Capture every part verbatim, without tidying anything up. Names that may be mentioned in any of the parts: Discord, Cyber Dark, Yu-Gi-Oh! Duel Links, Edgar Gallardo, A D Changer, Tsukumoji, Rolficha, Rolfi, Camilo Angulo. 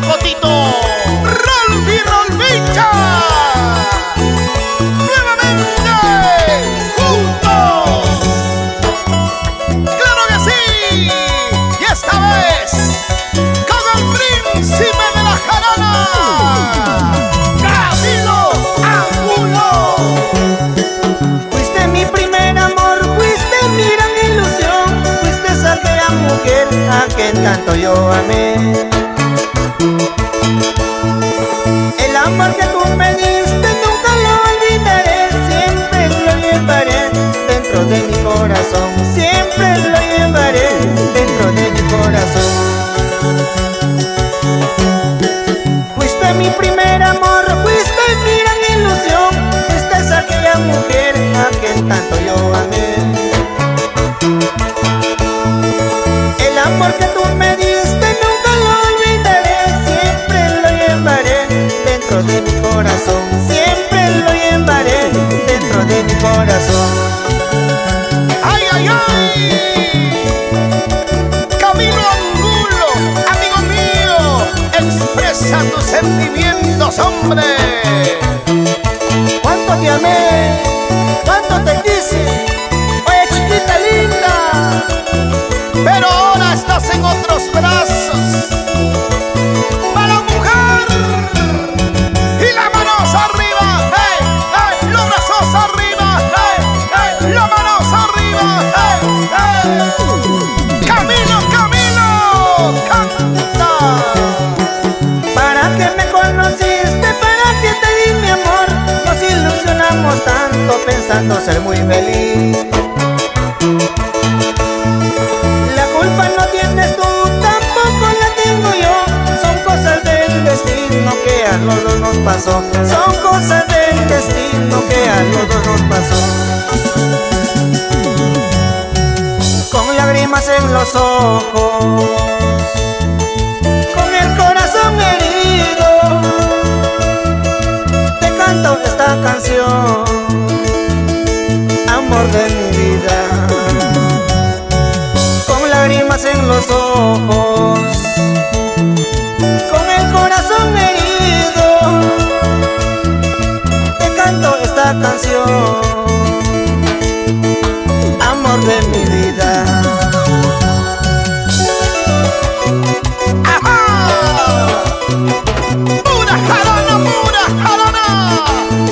Chocotito. Rolfi, Rolficha. Nuevamente juntos. Claro que sí. Y esta vez con el príncipe de la jarana, Camilo Angulo. Fuiste mi primer amor, fuiste mi gran ilusión, fuiste esa gran mujer a quien tanto yo amé. El amor que tú me diste nunca lo olvidaré, siempre lo llevaré dentro de mi corazón, siempre lo llevaré dentro de mi corazón. Fuiste mi primer amor, fuiste mi gran ilusión, fuiste esa aquella mujer a quien tanto yo amé. El amor que tú me diste nunca lo olvidaré, siempre lo llevaré dentro de mi corazón, siempre lo llevaré dentro de mi corazón. ¡Ay, ay, ay! Camilo Angulo, amigo mío, expresa tus sentimientos, hombre. Cuánto te amé, cuánto te quise, oye chiquita linda, pero ahora estás en otros brazos. Para mujer. Camilo, Camilo, canta. ¿Para qué me conociste? ¿Para qué te di mi amor? Nos ilusionamos tanto pensando ser muy feliz. La culpa no tienes tú, tampoco la tengo yo. Son cosas del destino que a los dos nos pasó. Son cosas del destino que a los dos nos pasó. Con lágrimas en los ojos, con el corazón herido, te canto esta canción, amor de mi vida. Con lágrimas en los ojos, con el corazón herido, te canto esta canción, amor de mi vida. ¡Ajá! ¡Pura jarana, pura jarana!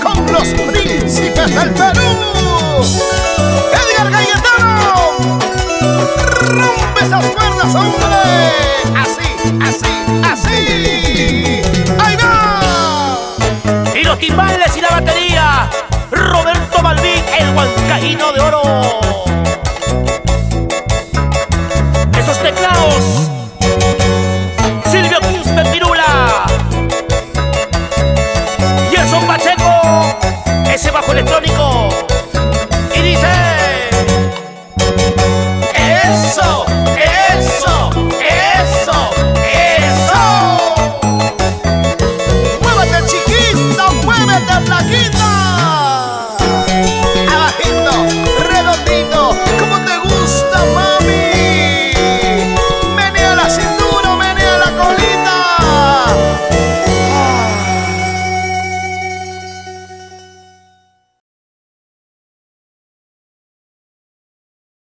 Con los príncipes del Perú, Edgar Gallardo. Rompe esas cuerdas, hombre. Así, así, así. ¡Ahí va! Y los timbales y la batería.